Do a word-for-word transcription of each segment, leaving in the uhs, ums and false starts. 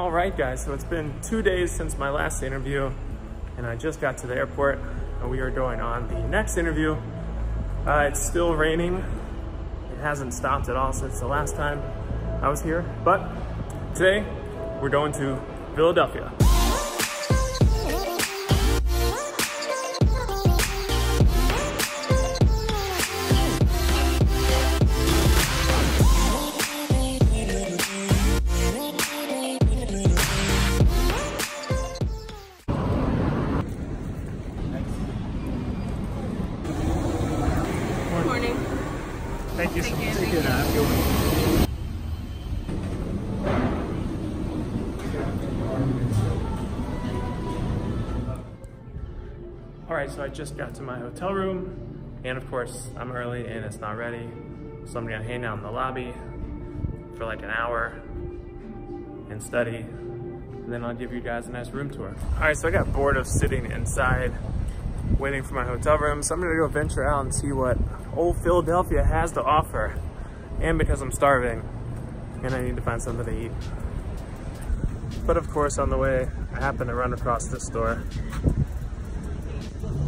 All right, guys, so it's been two days since my last interview, and I just got to the airport, and we are going on the next interview. Uh, it's still raining. It hasn't stopped at all since the last time I was here, but today we're going to Philadelphia. Thank you so much. Thank you. Have a good one. All right, so I just got to my hotel room, and of course, I'm early and it's not ready. So I'm gonna hang out in the lobby for like an hour and study, and then I'll give you guys a nice room tour. All right, so I got bored of sitting inside waiting for my hotel room, so I'm gonna go venture out and see what old Philadelphia has to offer, and because I'm starving and I need to find something to eat. But of course, on the way, I happen to run across this store,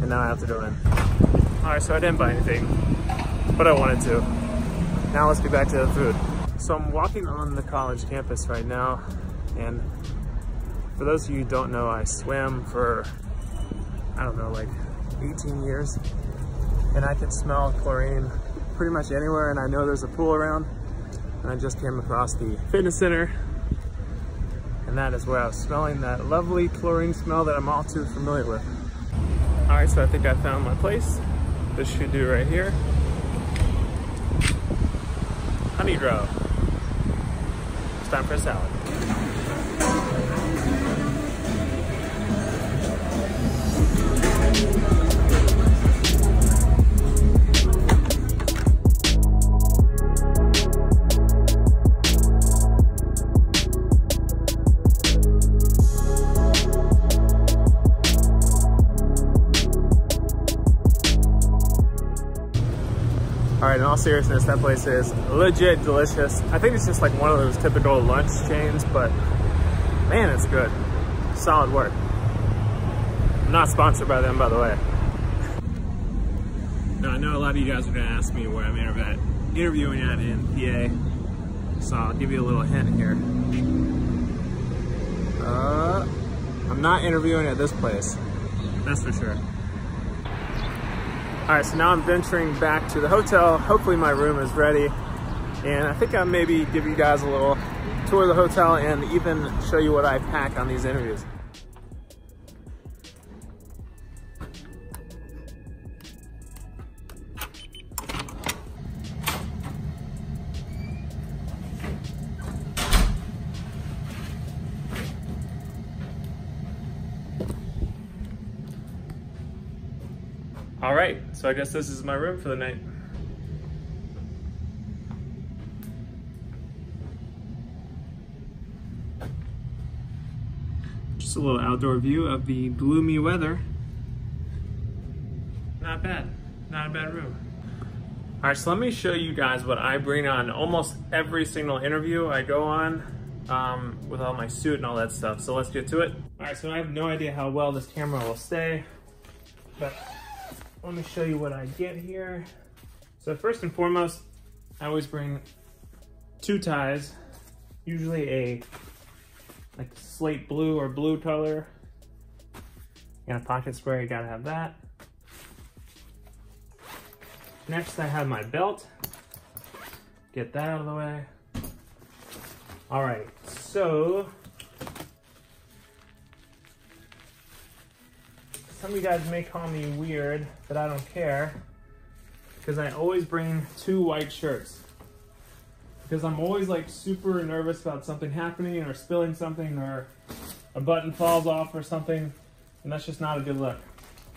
and now I have to go in. All right, so I didn't buy anything, but I wanted to. Now let's get back to the food. So I'm walking on the college campus right now, and for those of you who don't know, I swam for, I don't know, like eighteen years, and I can smell chlorine pretty much anywhere, and I know there's a pool around, and I just came across the fitness center, and that is where I was smelling that lovely chlorine smell that I'm all too familiar with. All right, so I think I found my place. This should do right here. Honeygrow. It's time for a salad. Alright, in all seriousness, that place is legit delicious. I think it's just like one of those typical lunch chains, but man, it's good. Solid work. I'm not sponsored by them, by the way. Now, I know a lot of you guys are gonna ask me where I'm interviewing at in P A, so I'll give you a little hint here. Uh, I'm not interviewing at this place, that's for sure. All right, so now I'm venturing back to the hotel. Hopefully my room is ready. And I think I'll maybe give you guys a little tour of the hotel and even show you what I pack on these interviews. All right, so I guess this is my room for the night. Just a little outdoor view of the gloomy weather. Not bad, not a bad room. All right, so let me show you guys what I bring on almost every single interview I go on um, with all my suit and all that stuff. So let's get to it. All right, so I have no idea how well this camera will stay, but let me show you what I get here. So first and foremost, I always bring two ties, usually a like slate blue or blue color, and a pocket square, you gotta have that. Next, I have my belt. Get that out of the way. All right, so some of you guys may call me weird, but I don't care, because I always bring two white shirts, because I'm always like super nervous about something happening or spilling something or a button falls off or something, and that's just not a good look.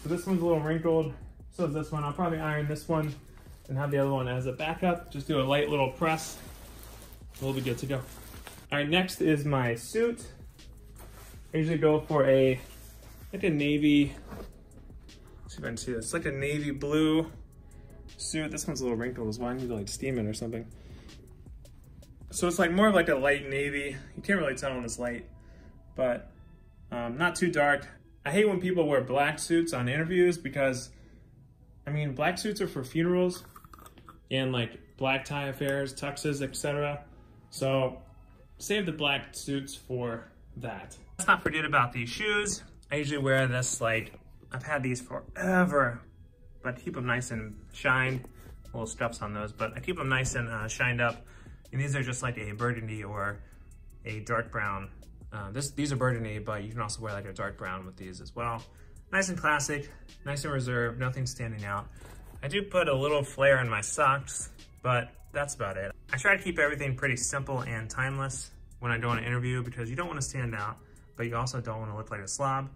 So this one's a little wrinkled, so is this one. I'll probably iron this one and have the other one as a backup. Just do a light little press, we'll be good to go. All right, next is my suit. I usually go for a like a navy, see if I can see this. It's like a navy blue suit. This one's a little wrinkled as well. I need to like steam it or something. So it's like more of like a light navy. You can't really tell when it's light. but um, not too dark. I hate when people wear black suits on interviews because, I mean, black suits are for funerals and like black tie affairs, tuxes, et cetera. So save the black suits for that. Let's not forget about these shoes. I usually wear this, like, I've had these forever, but keep them nice and shined. Little scuffs on those, but I keep them nice and uh, shined up. And these are just like a burgundy or a dark brown. Uh, this, these are burgundy, but you can also wear like a dark brown with these as well. Nice and classic, nice and reserved, nothing standing out. I do put a little flare in my socks, but that's about it. I try to keep everything pretty simple and timeless when I do an interview because you don't want to stand out, but you also don't want to look like a slob.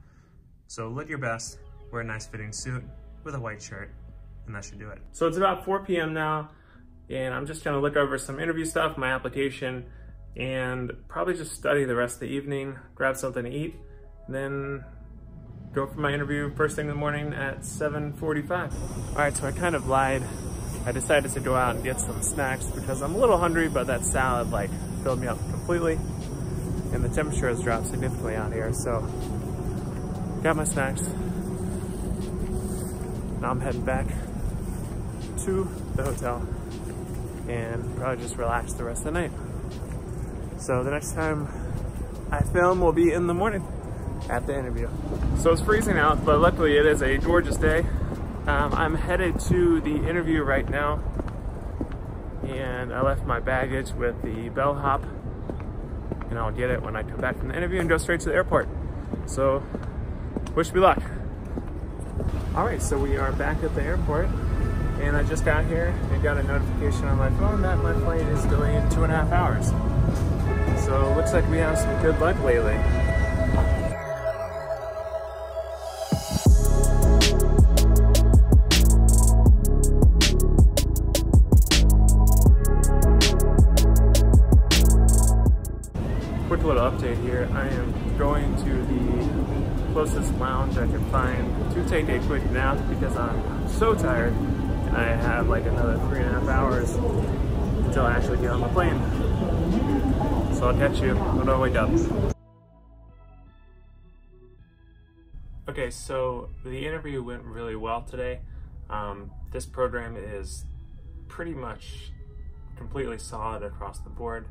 So look your best, wear a nice fitting suit with a white shirt, and that should do it. So it's about four P M now, and I'm just gonna look over some interview stuff, my application, and probably just study the rest of the evening, grab something to eat, and then go for my interview first thing in the morning at seven forty-five. All right, so I kind of lied. I decided to go out and get some snacks because I'm a little hungry, but that salad like filled me up completely, and the temperature has dropped significantly out here, so got my snacks. Now I'm heading back to the hotel and probably just relax the rest of the night. So the next time I film will be in the morning at the interview. So it's freezing out, but luckily it is a gorgeous day. Um, I'm headed to the interview right now, and I left my baggage with the bellhop, and I'll get it when I come back from the interview and go straight to the airport. So wish me luck. All right, so we are back at the airport. And I just got here and got a notification on my phone that my flight is delayed two and a half hours. So it looks like we have some good luck lately. Quick little update here. I am going to the closest lounge I can find to take a quick nap because I'm so tired. I have like another three and a half hours until I actually get on the plane. So I'll catch you when I wake up. Okay, so the interview went really well today. Um, this program is pretty much completely solid across the board.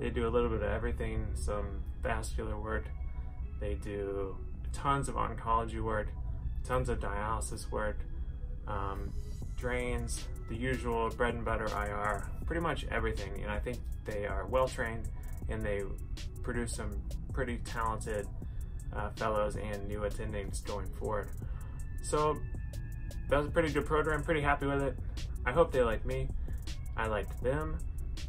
They do a little bit of everything, some vascular work. They do tons of oncology work, tons of dialysis work. Um, drains, the usual bread and butter I R, pretty much everything. And I think they are well trained and they produce some pretty talented uh, fellows and new attendings going forward. So that was a pretty good program, pretty happy with it. I hope they like me, I liked them,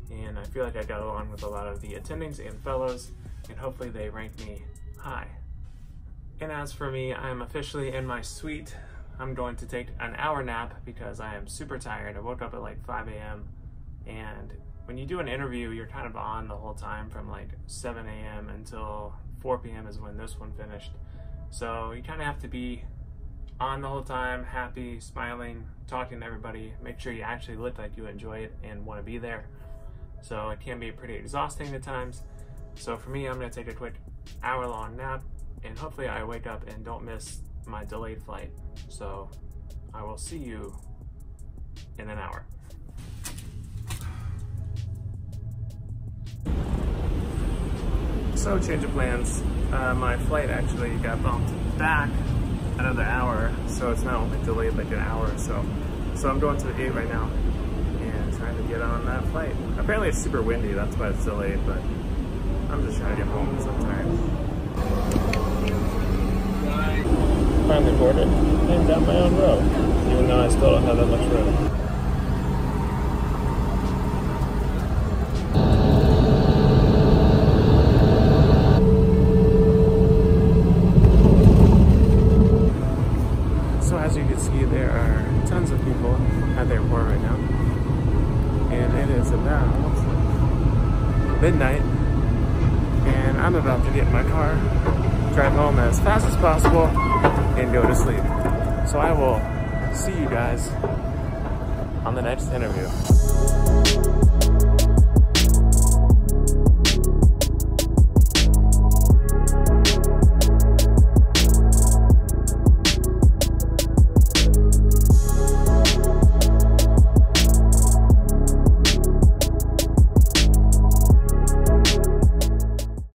and I feel like I got along with a lot of the attendings and fellows, and hopefully they rank me high. And as for me, I'm officially in my suite. I'm going to take an hour nap because I am super tired. I woke up at like five A M and when you do an interview, you're kind of on the whole time from like seven A M until four P M is when this one finished. So you kind of have to be on the whole time, happy, smiling, talking to everybody. Make sure you actually look like you enjoy it and want to be there. So it can be pretty exhausting at times. So for me, I'm going to take a quick hour long nap and hopefully I wake up and don't miss my delayed flight. So I will see you in an hour. So change of plans, uh, my flight actually got bumped back another hour, so it's not only delayed like an hour or so. So I'm going to the gate right now and trying to get on that flight. Apparently it's super windy, that's why it's delayed, but I'm just trying to get home because I'm tired. Bye. Finally boarded and got my own row, even though I still don't have that much room. So as you can see, there are tons of people at the airport right now, and it is about midnight, and I'm about to get in my car, drive home as fast as possible, and go to sleep. So I will see you guys on the next interview.